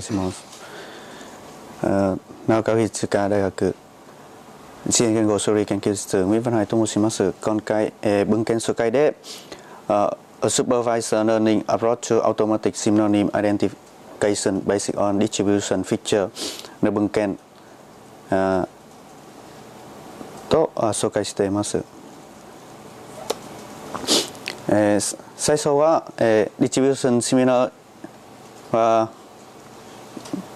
願いします。奈良カヒティカ大学自然言語処理研究室nguyễn văn hoàiと申します。今回、文献初回で、A Supervised Learning Approach to Automatic Synonym Identification Based on Distribution Featureの文献と紹介しています。最初は、Distribution Similar は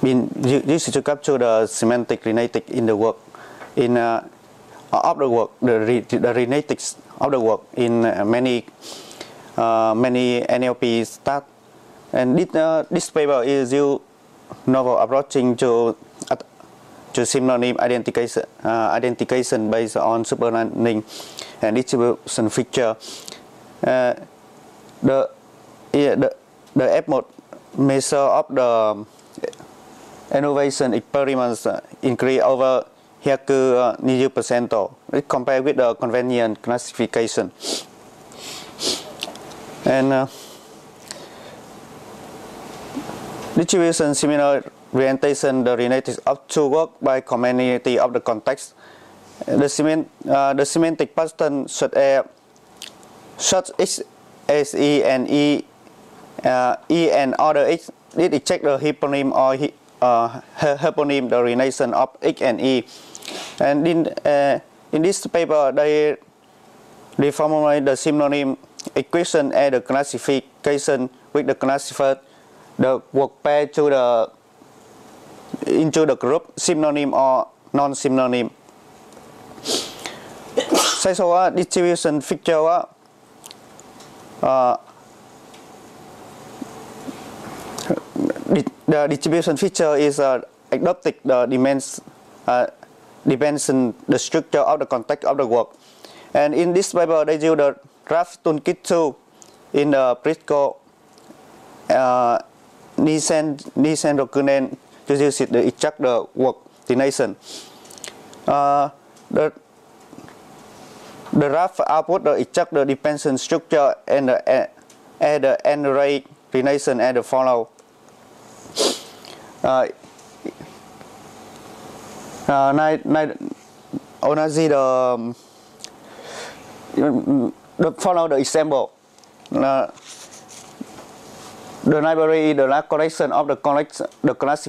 been used to capture the semantic related in the work in of the work the relatives of the work in many NLP tasks, and this paper is you novel approaching to synonym identification based on superlearning and distribution feature. The effort measure of the innovation experiments increase over here 20% compared with the convenient classification. And distribution similar orientation, the related of two work by community of the context. The semantic pattern such as E and E, E and other X, did it check the hyponym or hyponym, the relation of X and E. And in this paper, they reformulate the synonym equation and the classification with the classified, the work pair to the into the group synonym or non-synonym. Say so what distribution feature what the distribution feature is adopted the depends on the structure of the context of the work. And in this paper, they use the RAF toolkit too in the Prisco Nissan document to use it to check the work relation. The RAF output the check the dependent structure and the end rate relation and the follow. Follow the example. The library, the last collection of the classic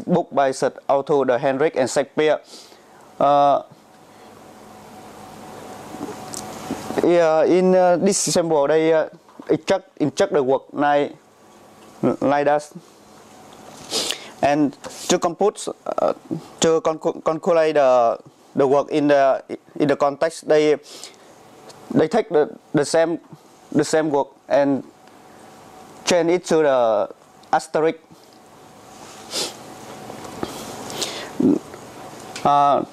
book by such author, the Henrik and Shakespeare. In this example, they check the work like that. And to compute, to calculate the work in the context, they take the same work and change it to the asterisk.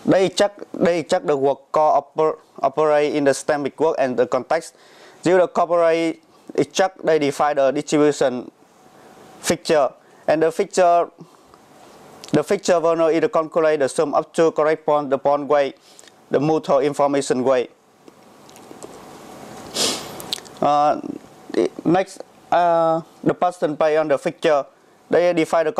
They check the work operate in the stambic work and the context. Due to the corporate check, they define the distribution feature, and the feature value is to calculate the sum of two correspond the bond weight, the mutual information weight. Next, the person play on the feature, they define the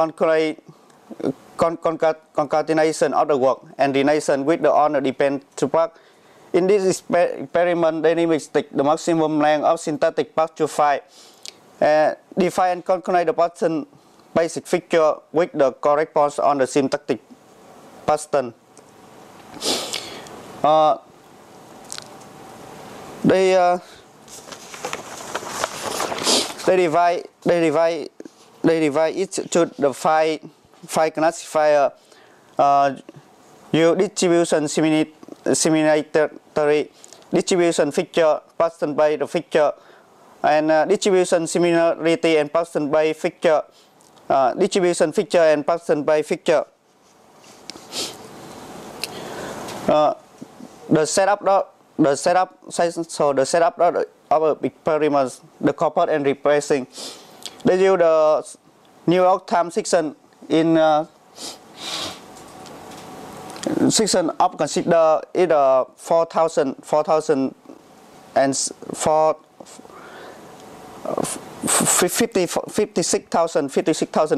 concatenation of the work and relation with the on the dependent part. In this experiment, they take the maximum length of synthetic path to find, define and calculate the person basic feature with the correspondence on the syntactic pattern. They divide it to the five classifier. Distribution similarity, distribution feature, pattern by the feature, and distribution similarity and pattern by feature. Distribution feature and pattern by feature. The setup of experiments, the corporate and repressing. They use the New York Times section of consider it 56,000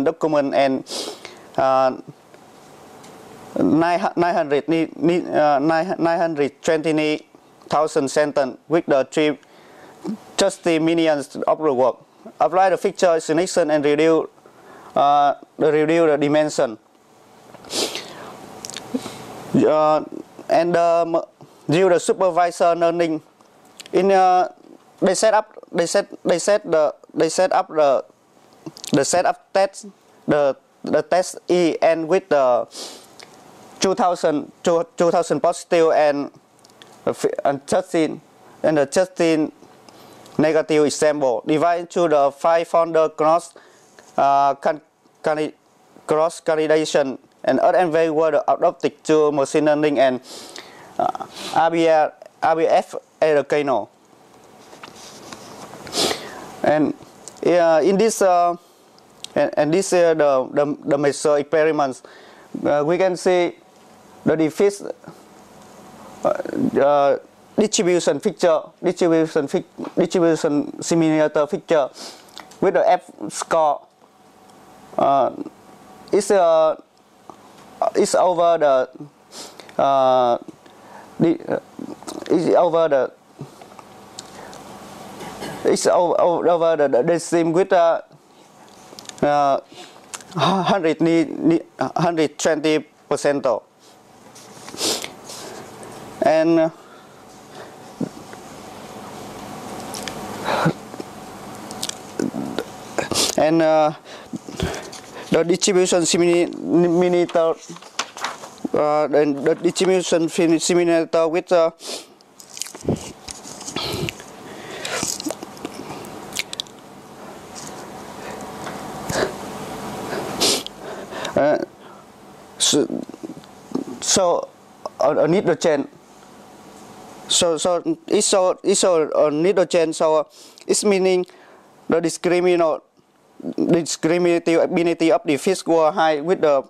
document and 920,000 sentence with the 3 millions of the work. Apply the feature selection and reduce the dimension. Use the supervisor learning. In they set up test the test E and with the 2,000 positive and 13 negative example divided to the 5 founder cross correlation and RNV were adopted to machine learning and RBF Kano. And in this the measure experiments, we can see the distribution simulator picture with the F score is over the the decimal with 120%, and the distribution simulator and the distribution simulator with needle chain. So it's a needle chain. So it's meaning the discriminative ability of the fish were high with the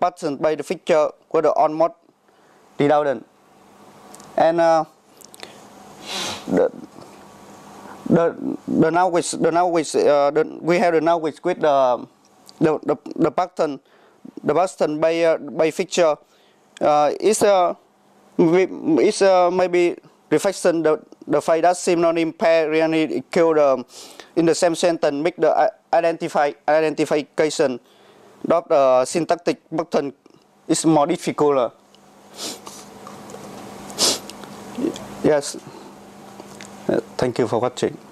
pattern by the feature with the almost redundant. And we have the knowledge with the pattern by feature is maybe reflection the fact that synonym pair really equal in the same sentence make the identification of the syntactic pattern is more difficult. Yes. Thank you for watching.